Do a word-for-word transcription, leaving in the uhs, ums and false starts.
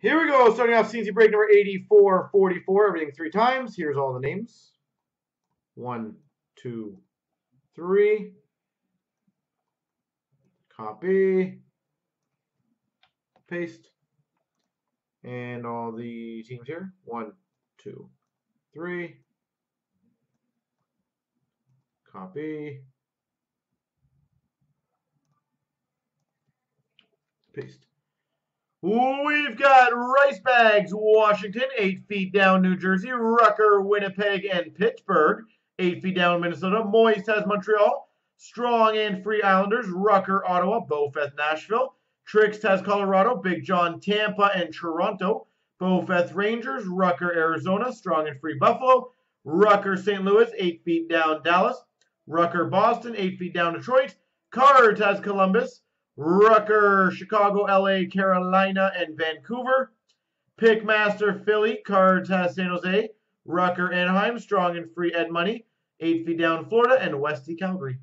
Here we go, starting off C N C break number eighty-four forty-four. Everything three times. Here's all the names. One, two, three. Copy. Paste. And all the teams here. One, two, three. Copy. Paste. We've got Rice Bags, Washington, eight feet down, New Jersey, Rucker, Winnipeg, and Pittsburgh, eight feet down, Minnesota, Moyes has Montreal, Strong and Free Islanders, Rucker, Ottawa, Bofeth, Nashville, Trix has Colorado, Big John, Tampa, and Toronto, Bofeth, Rangers, Rucker, Arizona, Strong and Free, Buffalo, Rucker, Saint Louis, eight feet down, Dallas, Rucker, Boston, eight feet down, Detroit, Cards has Columbus, Rucker, Chicago, L A, Carolina, and Vancouver. Pickmaster, Philly. Cards has San Jose. Rucker, Anaheim. Strong and Free, Ed Money. eight feet down, Florida, and Westy, Calgary.